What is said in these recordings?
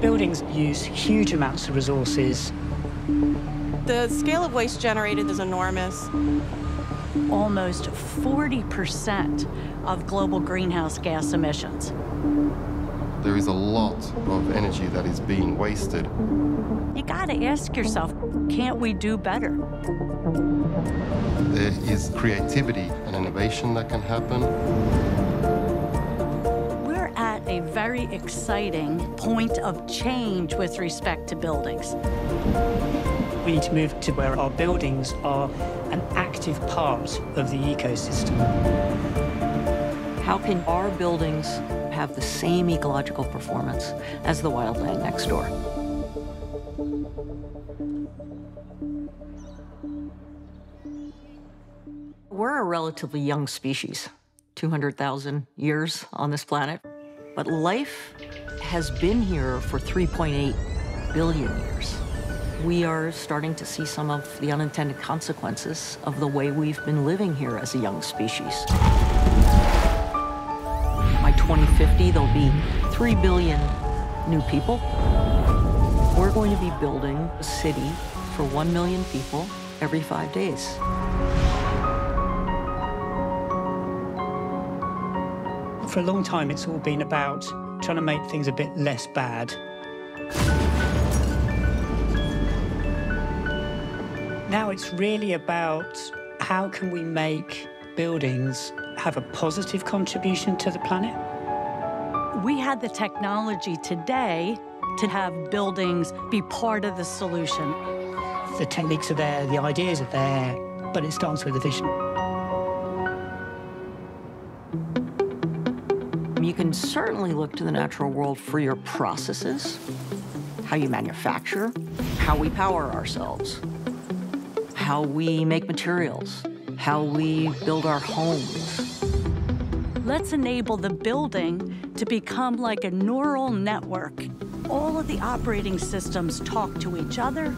Buildings use huge amounts of resources. The scale of waste generated is enormous. Almost 40% of global greenhouse gas emissions. There is a lot of energy that is being wasted. You gotta ask yourself, can't we do better? There is creativity and innovation that can happen. We're at a very exciting point of change with respect to buildings. We need to move to where our buildings are an active part of the ecosystem. How can our buildings have the same ecological performance as the wildland next door? We're a relatively young species, 200,000 years on this planet, but life has been here for 3.8 billion years. We are starting to see some of the unintended consequences of the way we've been living here as a young species. By 2050, there'll be 3 billion new people. We're going to be building a city for 1 million people every 5 days. For a long time, it's all been about trying to make things a bit less bad. Now it's really about how can we make buildings have a positive contribution to the planet? We had the technology today to have buildings be part of the solution. The techniques are there, the ideas are there, but it starts with a vision. You can certainly look to the natural world for your processes, how you manufacture, how we power ourselves, how we make materials, how we build our homes. Let's enable the building to become like a neural network. All of the operating systems talk to each other.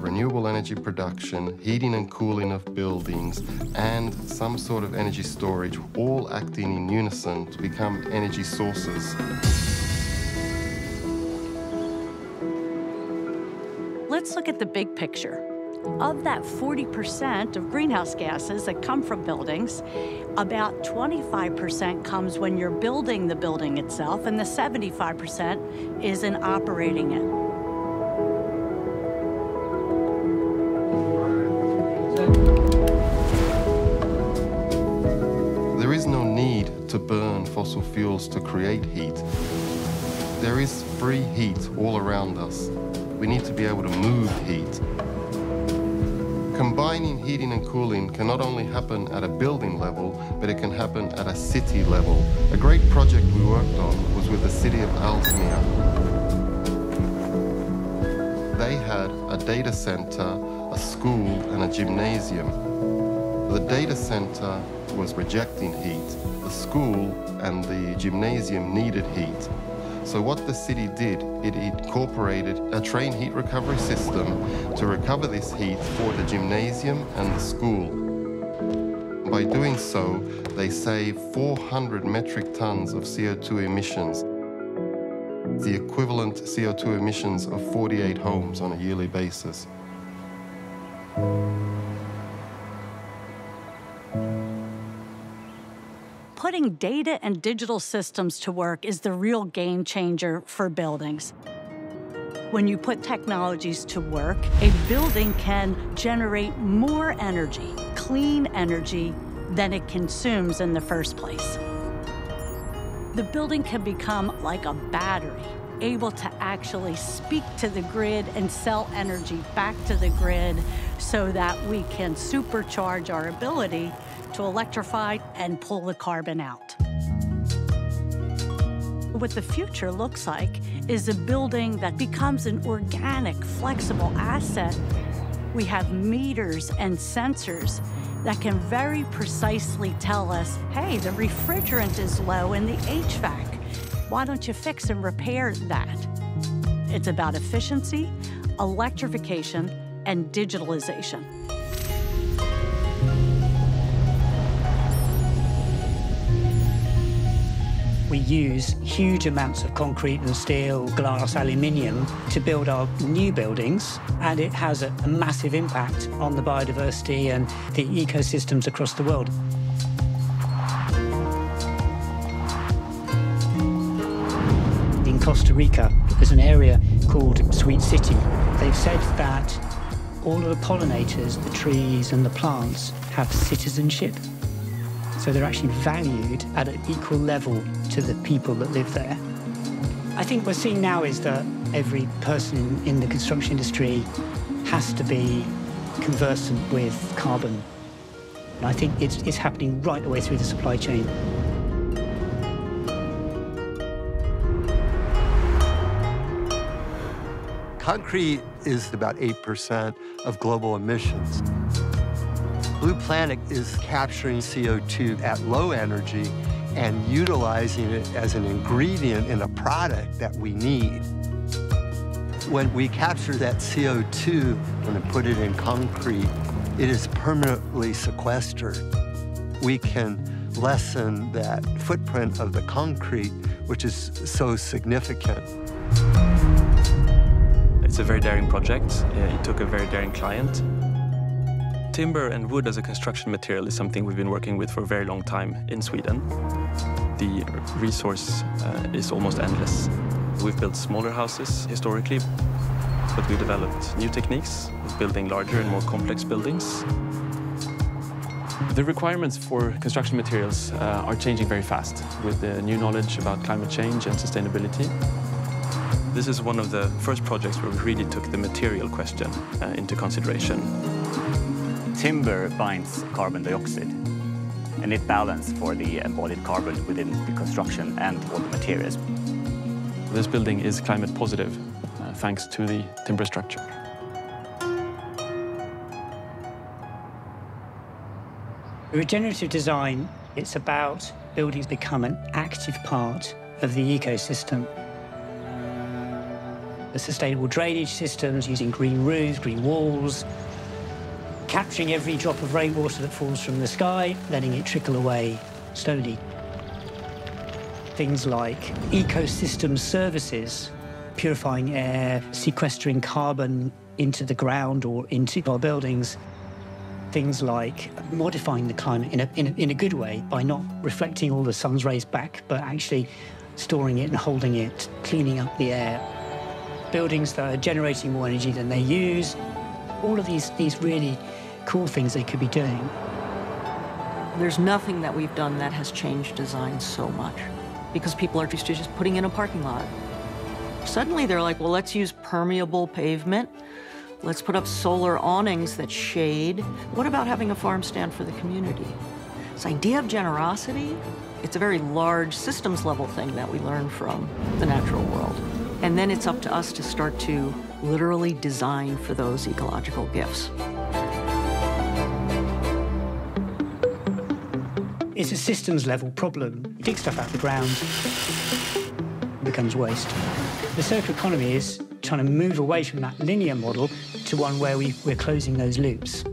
Renewable energy production, heating and cooling of buildings, and some sort of energy storage, all acting in unison to become energy sources. Let's look at the big picture. Of that 40% of greenhouse gases that come from buildings, about 25% comes when you're building the building itself, and the 75% is in operating it. There is no need to burn fossil fuels to create heat. There is free heat all around us. We need to be able to move heat. Combining heating and cooling can not only happen at a building level, but it can happen at a city level. A great project we worked on was with the city of Almere. They had a data center, a school, and a gymnasium. The data center was rejecting heat. The school and the gymnasium needed heat. So what the city did, it incorporated a train heat recovery system to recover this heat for the gymnasium and the school. By doing so, they saved 400 metric tons of CO2 emissions, the equivalent CO2 emissions of 48 homes on a yearly basis. Putting data and digital systems to work is the real game changer for buildings. When you put technologies to work, a building can generate more energy, clean energy, than it consumes in the first place. The building can become like a battery, able to actually speak to the grid and sell energy back to the grid so that we can supercharge our ability to electrify and pull the carbon out. What the future looks like is a building that becomes an organic, flexible asset. We have meters and sensors that can very precisely tell us, hey, the refrigerant is low in the HVAC. Why don't you fix and repair that? It's about efficiency, electrification, and digitalization. We use huge amounts of concrete and steel, glass, aluminium to build our new buildings, and it has a massive impact on the biodiversity and the ecosystems across the world. In Costa Rica, there's an area called Sweet City. They've said that all of the pollinators, the trees and the plants have citizenship. So they're actually valued at an equal level to the people that live there. I think we're seeing now is that every person in the construction industry has to be conversant with carbon. And I think it's happening right the way through the supply chain. Concrete is about 8% of global emissions. Blue Planet is capturing CO2 at low energy and utilizing it as an ingredient in a product that we need. When we capture that CO2 and put it in concrete, it is permanently sequestered. We can lessen that footprint of the concrete, which is so significant. It's a very daring project. It took a very daring client. Timber and wood as a construction material is something we've been working with for a very long time in Sweden. The resource is almost endless. We've built smaller houses historically, but we developed new techniques of building larger and more complex buildings. The requirements for construction materials are changing very fast with the new knowledge about climate change and sustainability. This is one of the first projects where we really took the material question into consideration. Timber binds carbon dioxide, and it balances for the embodied carbon within the construction and all the materials. This building is climate positive, thanks to the timber structure. Regenerative design, it's about buildings become an active part of the ecosystem. The sustainable drainage systems using green roofs, green walls, capturing every drop of rainwater that falls from the sky, letting it trickle away slowly. Things like ecosystem services, purifying air, sequestering carbon into the ground or into our buildings. Things like modifying the climate in a good way by not reflecting all the sun's rays back, but actually storing it and holding it, cleaning up the air. Buildings that are generating more energy than they use. All of these really cool things they could be doing. There's nothing that we've done that has changed design so much, because people are used to just putting in a parking lot. Suddenly they're like, well, let's use permeable pavement. Let's put up solar awnings that shade. What about having a farm stand for the community? This idea of generosity, it's a very large systems level thing that we learn from the natural world. And then it's up to us to start to literally design for those ecological gifts. It's a systems level problem. You dig stuff out of the ground, it becomes waste. The circular economy is trying to move away from that linear model to one where we're closing those loops.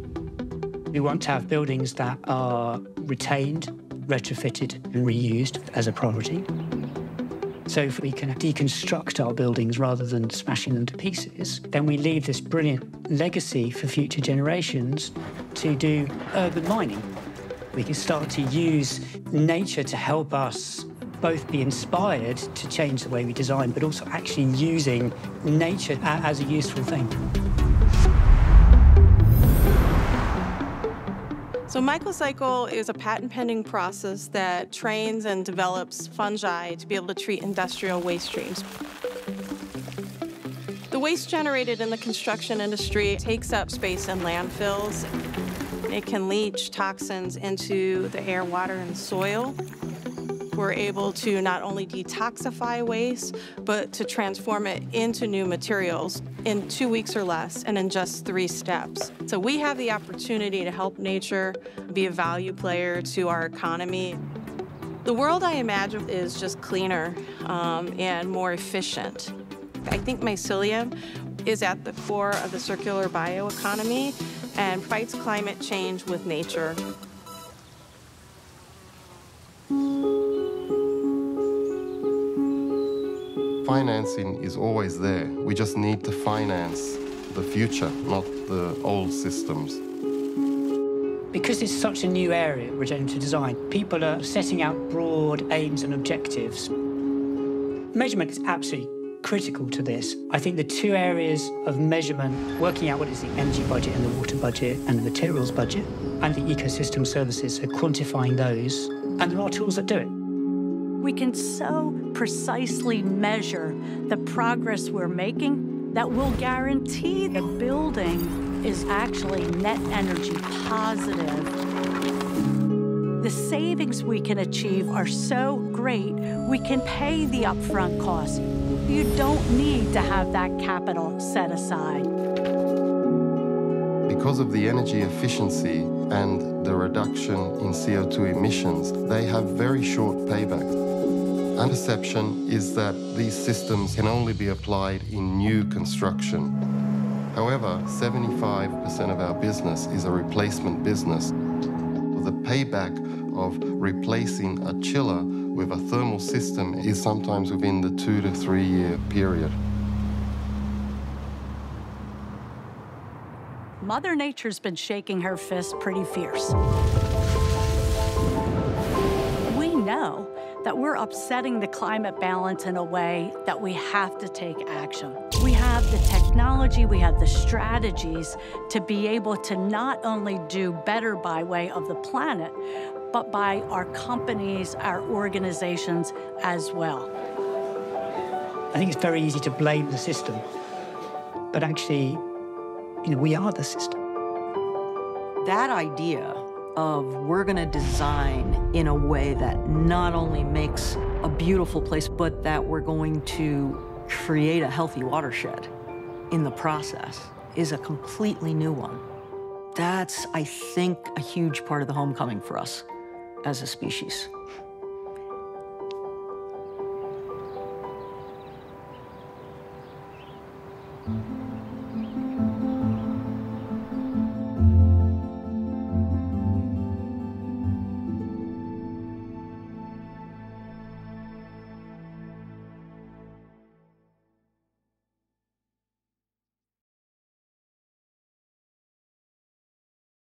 We want to have buildings that are retained, retrofitted and reused as a priority. So if we can deconstruct our buildings rather than smashing them to pieces, then we leave this brilliant legacy for future generations to do urban mining. We can start to use nature to help us both be inspired to change the way we design, but also actually using nature as a useful thing. So mycoCycle is a patent-pending process that trains and develops fungi to be able to treat industrial waste streams. The waste generated in the construction industry takes up space in landfills. It can leach toxins into the air, water, and soil. We're able to not only detoxify waste, but to transform it into new materials in 2 weeks or less and in just 3 steps. So we have the opportunity to help nature be a value player to our economy. The world I imagine is just cleaner and more efficient. I think mycelium is at the core of the circular bioeconomy and fights climate change with nature. Financing is always there. We just need to finance the future, not the old systems. Because it's such a new area, regenerative design, people are setting out broad aims and objectives. Measurement is absolutely critical to this. I think the two areas of measurement, working out what is the energy budget and the water budget and the materials budget, and the ecosystem services, so quantifying those, and there are tools that do it. We can so precisely measure the progress we're making that will guarantee the building is actually net energy positive. The savings we can achieve are so great, we can pay the upfront costs. You don't need to have that capital set aside. Because of the energy efficiency and the reduction in CO2 emissions, they have very short paybacks. Our perception is that these systems can only be applied in new construction. However, 75% of our business is a replacement business. The payback of replacing a chiller with a thermal system is sometimes within the 2 to 3 year period. Mother Nature's been shaking her fist pretty fierce. We know that we're upsetting the climate balance in a way that we have to take action. We have the technology, we have the strategies to be able to not only do better by way of the planet, but by our companies, our organizations as well. I think it's very easy to blame the system, but actually, we are the system. That idea of we're going to design in a way that not only makes a beautiful place, but that we're going to create a healthy watershed in the process is a completely new one. That's, I think, a huge part of the homecoming for us as a species.